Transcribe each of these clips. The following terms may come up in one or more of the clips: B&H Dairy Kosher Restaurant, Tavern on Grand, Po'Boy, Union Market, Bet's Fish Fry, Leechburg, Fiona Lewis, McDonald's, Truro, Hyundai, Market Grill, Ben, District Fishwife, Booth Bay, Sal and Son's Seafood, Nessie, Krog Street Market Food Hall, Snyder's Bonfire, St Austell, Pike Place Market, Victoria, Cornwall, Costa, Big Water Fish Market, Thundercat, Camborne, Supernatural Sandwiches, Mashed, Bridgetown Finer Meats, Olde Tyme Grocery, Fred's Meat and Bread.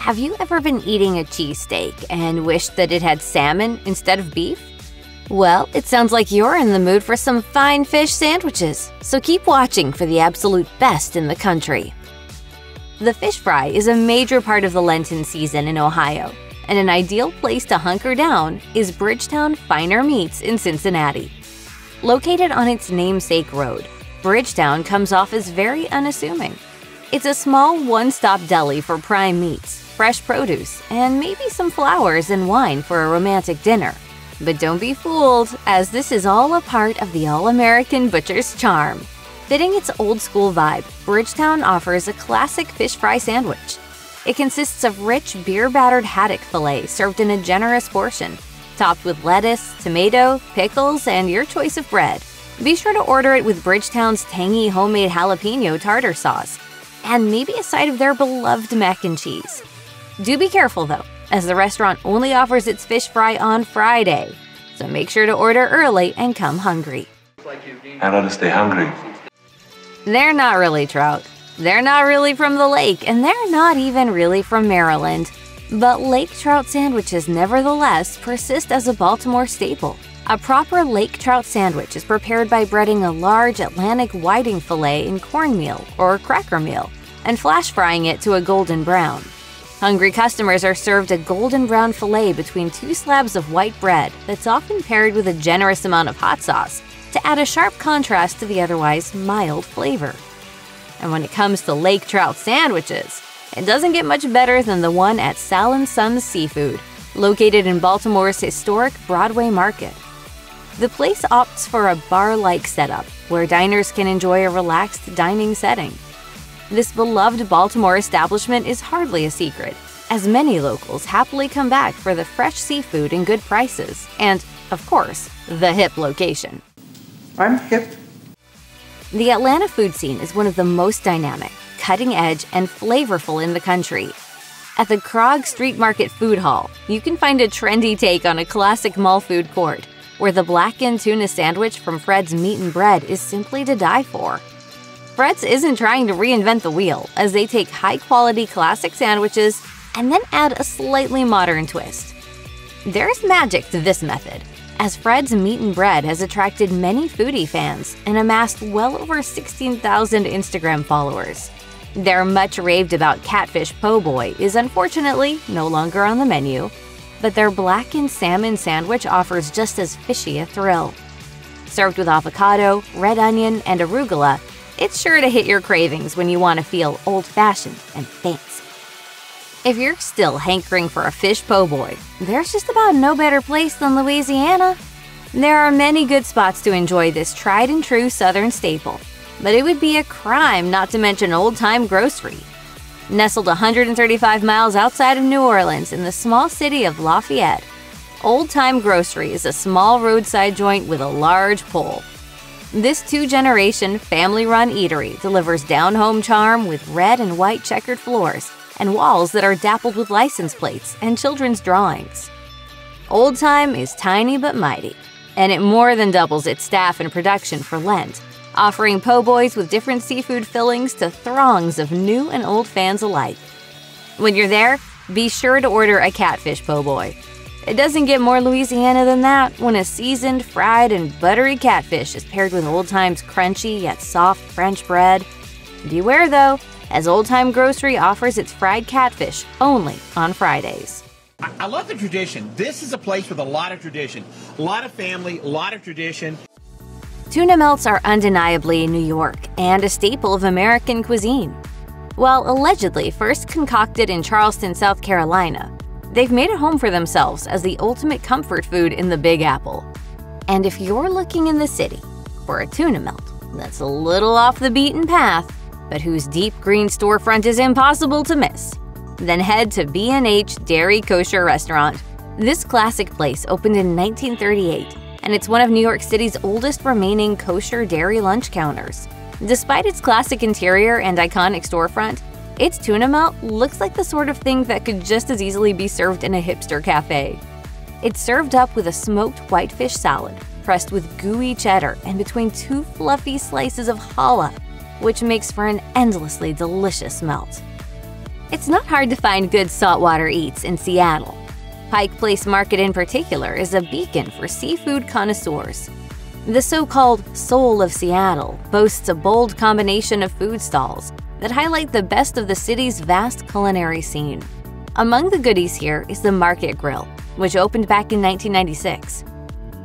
Have you ever been eating a cheesesteak and wished that it had salmon instead of beef? Well, it sounds like you're in the mood for some fine fish sandwiches, so keep watching for the absolute best in the country. The fish fry is a major part of the Lenten season in Ohio, and an ideal place to hunker down is Bridgetown Finer Meats in Cincinnati. Located on its namesake road, Bridgetown comes off as very unassuming. It's a small one-stop deli for prime meats, fresh produce, and maybe some flowers and wine for a romantic dinner. But don't be fooled, as this is all a part of the all-American butcher's charm. Fitting its old-school vibe, Bridgetown offers a classic fish fry sandwich. It consists of rich, beer-battered haddock fillet served in a generous portion, topped with lettuce, tomato, pickles, and your choice of bread. Be sure to order it with Bridgetown's tangy homemade jalapeno tartar sauce, and maybe a side of their beloved mac and cheese. Do be careful, though, as the restaurant only offers its fish fry on Friday, so make sure to order early and come hungry. How do I stay hungry? They're not really trout, they're not really from the lake, and they're not even really from Maryland. But lake trout sandwiches nevertheless persist as a Baltimore staple. A proper lake trout sandwich is prepared by breading a large Atlantic whiting fillet in cornmeal or cracker meal and flash frying it to a golden brown. Hungry customers are served a golden brown fillet between two slabs of white bread that's often paired with a generous amount of hot sauce to add a sharp contrast to the otherwise mild flavor. And when it comes to lake trout sandwiches, it doesn't get much better than the one at Sal and Son's Seafood, located in Baltimore's historic Broadway Market. The place opts for a bar-like setup where diners can enjoy a relaxed dining setting. This beloved Baltimore establishment is hardly a secret, as many locals happily come back for the fresh seafood and good prices and, of course, the hip location. I'm hip. The Atlanta food scene is one of the most dynamic, cutting-edge, and flavorful in the country. At the Krog Street Market Food Hall, you can find a trendy take on a classic mall food court, where the blackened tuna sandwich from Fred's Meat and Bread is simply to die for. Fred's isn't trying to reinvent the wheel, as they take high-quality classic sandwiches and then add a slightly modern twist. There's magic to this method, as Fred's Meat and Bread has attracted many foodie fans and amassed well over 16,000 Instagram followers. Their much-raved about catfish po' boy is unfortunately no longer on the menu, but their blackened salmon sandwich offers just as fishy a thrill. Served with avocado, red onion, and arugula, it's sure to hit your cravings when you want to feel old-fashioned and fancy. If you're still hankering for a fish po' boy, there's just about no better place than Louisiana. There are many good spots to enjoy this tried-and-true Southern staple, but it would be a crime not to mention Olde Tyme Grocery. Nestled 135 miles outside of New Orleans in the small city of Lafayette, Olde Tyme Grocery is a small roadside joint with a large pull. This two-generation, family-run eatery delivers down-home charm with red and white checkered floors and walls that are dappled with license plates and children's drawings. Olde Tyme is tiny but mighty, and it more than doubles its staff and production for Lent, offering po' boys with different seafood fillings to throngs of new and old fans alike. When you're there, be sure to order a catfish po' boy. It doesn't get more Louisiana than that when a seasoned, fried, and buttery catfish is paired with Olde Tyme's crunchy yet soft French bread. Beware, though, as Olde Tyme Grocery offers its fried catfish only on Fridays. I love the tradition. This is a place with a lot of tradition. A lot of family, a lot of tradition. Tuna melts are undeniably New York and a staple of American cuisine. While allegedly first concocted in Charleston, South Carolina, they've made it home for themselves as the ultimate comfort food in the Big Apple. And if you're looking in the city for a tuna melt that's a little off the beaten path, but whose deep green storefront is impossible to miss, then head to B&H Dairy Kosher Restaurant. This classic place opened in 1938. And it's one of New York City's oldest remaining kosher dairy lunch counters. Despite its classic interior and iconic storefront, its tuna melt looks like the sort of thing that could just as easily be served in a hipster cafe. It's served up with a smoked whitefish salad, pressed with gooey cheddar and between two fluffy slices of challah, which makes for an endlessly delicious melt. It's not hard to find good saltwater eats in Seattle. Pike Place Market in particular is a beacon for seafood connoisseurs. The so-called Soul of Seattle boasts a bold combination of food stalls that highlight the best of the city's vast culinary scene. Among the goodies here is the Market Grill, which opened back in 1996.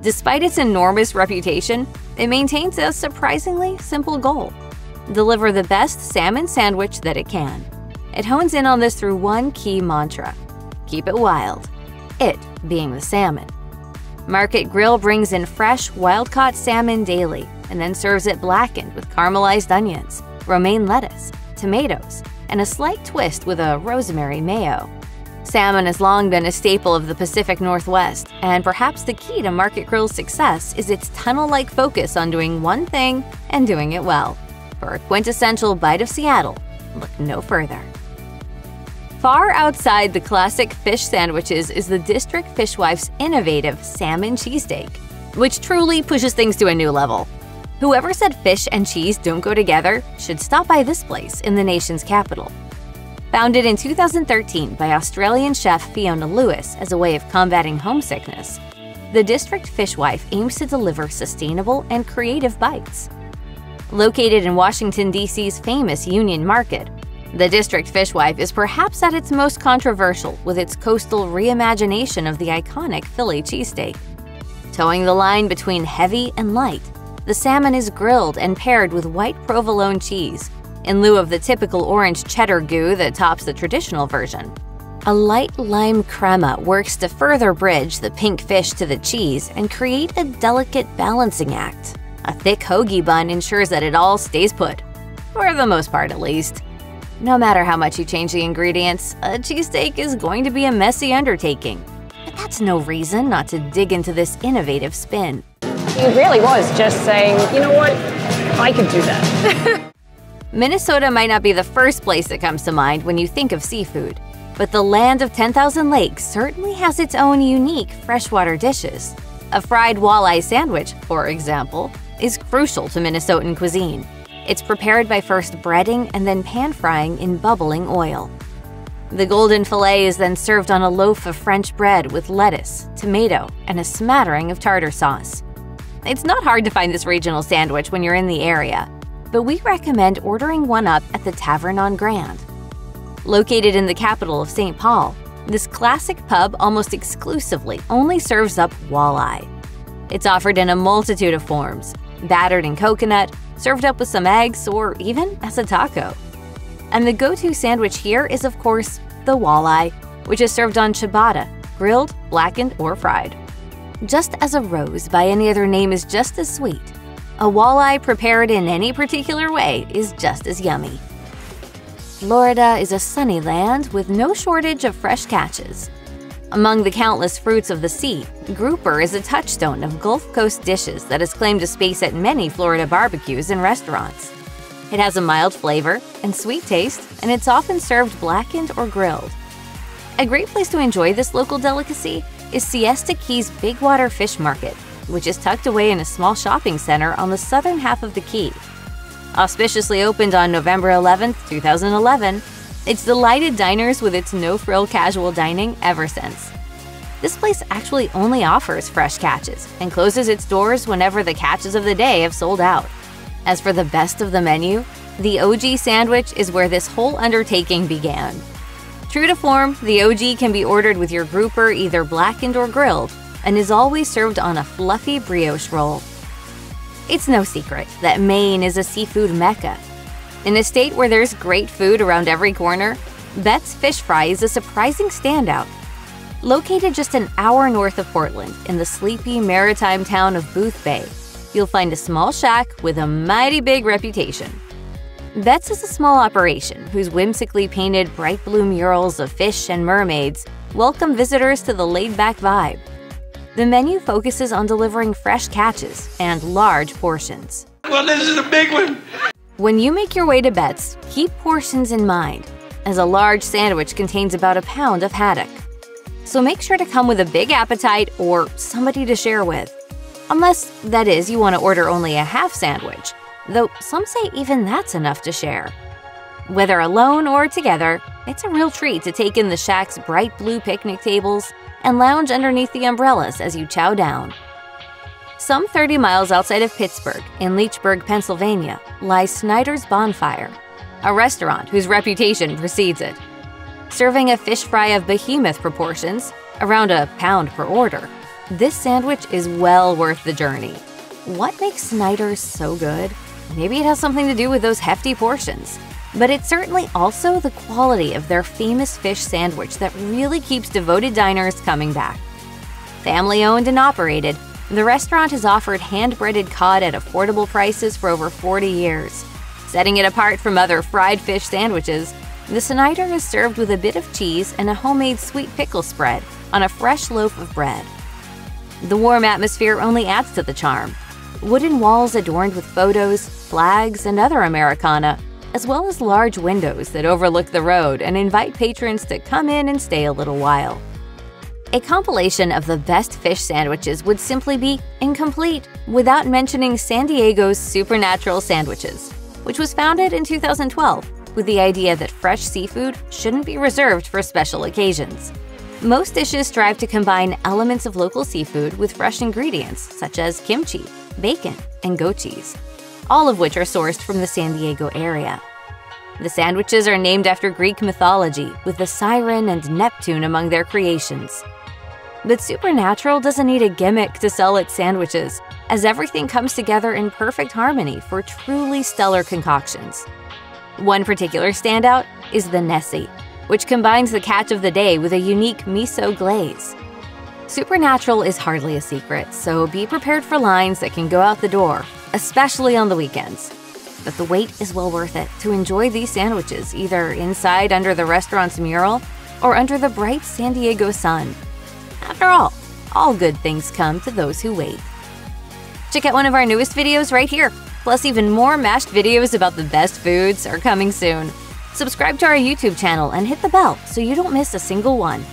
Despite its enormous reputation, it maintains a surprisingly simple goal: deliver the best salmon sandwich that it can. It hones in on this through one key mantra: keep it wild, it being the salmon. Market Grill brings in fresh, wild-caught salmon daily and then serves it blackened with caramelized onions, romaine lettuce, tomatoes, and a slight twist with a rosemary mayo. Salmon has long been a staple of the Pacific Northwest, and perhaps the key to Market Grill's success is its tunnel-like focus on doing one thing and doing it well. For a quintessential bite of Seattle, look no further. Far outside the classic fish sandwiches is the District Fishwife's innovative salmon cheesesteak, which truly pushes things to a new level. Whoever said fish and cheese don't go together should stop by this place in the nation's capital. Founded in 2013 by Australian chef Fiona Lewis as a way of combating homesickness, the District Fishwife aims to deliver sustainable and creative bites. Located in Washington, D.C.'s famous Union Market, the District Fishwife is perhaps at its most controversial with its coastal reimagination of the iconic Philly cheesesteak. Towing the line between heavy and light, the salmon is grilled and paired with white provolone cheese, in lieu of the typical orange cheddar goo that tops the traditional version. A light lime crema works to further bridge the pink fish to the cheese and create a delicate balancing act. A thick hoagie bun ensures that it all stays put, for the most part at least. No matter how much you change the ingredients, a cheesesteak is going to be a messy undertaking. But that's no reason not to dig into this innovative spin. He really was just saying, you know what, I could do that. Minnesota might not be the first place that comes to mind when you think of seafood, but the land of 10,000 lakes certainly has its own unique freshwater dishes. A fried walleye sandwich, for example, is crucial to Minnesotan cuisine. It's prepared by first breading and then pan-frying in bubbling oil. The golden fillet is then served on a loaf of French bread with lettuce, tomato, and a smattering of tartar sauce. It's not hard to find this regional sandwich when you're in the area, but we recommend ordering one up at the Tavern on Grand. Located in the capital of St. Paul, this classic pub almost exclusively only serves up walleye. It's offered in a multitude of forms, battered in coconut, served up with some eggs, or even as a taco. And the go-to sandwich here is, of course, the walleye, which is served on ciabatta, grilled, blackened, or fried. Just as a rose by any other name is just as sweet, a walleye prepared in any particular way is just as yummy. Florida is a sunny land with no shortage of fresh catches. Among the countless fruits of the sea, grouper is a touchstone of Gulf Coast dishes that has claimed a space at many Florida barbecues and restaurants. It has a mild flavor and sweet taste, and it's often served blackened or grilled. A great place to enjoy this local delicacy is Siesta Key's Big Water Fish Market, which is tucked away in a small shopping center on the southern half of the Key. Auspiciously opened on November 11, 2011, it's delighted diners with its no-frill casual dining ever since. This place actually only offers fresh catches and closes its doors whenever the catches of the day have sold out. As for the best of the menu, the OG sandwich is where this whole undertaking began. True to form, the OG can be ordered with your grouper either blackened or grilled, and is always served on a fluffy brioche roll. It's no secret that Maine is a seafood mecca. In a state where there's great food around every corner, Bet's Fish Fry is a surprising standout. Located just an hour north of Portland in the sleepy maritime town of Booth Bay, you'll find a small shack with a mighty big reputation. Bet's is a small operation whose whimsically painted bright blue murals of fish and mermaids welcome visitors to the laid-back vibe. The menu focuses on delivering fresh catches and large portions. Well, this is a big one! When you make your way to Bet's, keep portions in mind, as a large sandwich contains about a pound of haddock. So make sure to come with a big appetite or somebody to share with. Unless, that is, you want to order only a half sandwich, though some say even that's enough to share. Whether alone or together, It's a real treat to take in the shack's bright blue picnic tables and lounge underneath the umbrellas as you chow down. Some 30 miles outside of Pittsburgh, in Leechburg, Pennsylvania, lies Snyder's Bonfire, a restaurant whose reputation precedes it. Serving a fish fry of behemoth proportions, around £1 per order, this sandwich is well worth the journey. What makes Snyder's so good? Maybe it has something to do with those hefty portions. But it's certainly also the quality of their famous fish sandwich that really keeps devoted diners coming back. Family-owned and operated, the restaurant has offered hand-breaded cod at affordable prices for over 40 years. Setting it apart from other fried fish sandwiches, the Snyder is served with a bit of cheese and a homemade sweet pickle spread on a fresh loaf of bread. The warm atmosphere only adds to the charm. Wooden walls adorned with photos, flags, and other Americana, as well as large windows that overlook the road and invite patrons to come in and stay a little while. A compilation of the best fish sandwiches would simply be incomplete without mentioning San Diego's Supernatural Sandwiches, which was founded in 2012 with the idea that fresh seafood shouldn't be reserved for special occasions. Most dishes strive to combine elements of local seafood with fresh ingredients such as kimchi, bacon, and goat cheese, all of which are sourced from the San Diego area. The sandwiches are named after Greek mythology, with the siren and Neptune among their creations. But Supernatural doesn't need a gimmick to sell its sandwiches, as everything comes together in perfect harmony for truly stellar concoctions. One particular standout is the Nessie, which combines the catch of the day with a unique miso glaze. Supernatural is hardly a secret, so be prepared for lines that can go out the door, especially on the weekends. But the wait is well worth it to enjoy these sandwiches either inside under the restaurant's mural or under the bright San Diego sun. After all good things come to those who wait. Check out one of our newest videos right here! Plus, even more Mashed videos about the best foods are coming soon. Subscribe to our YouTube channel and hit the bell so you don't miss a single one.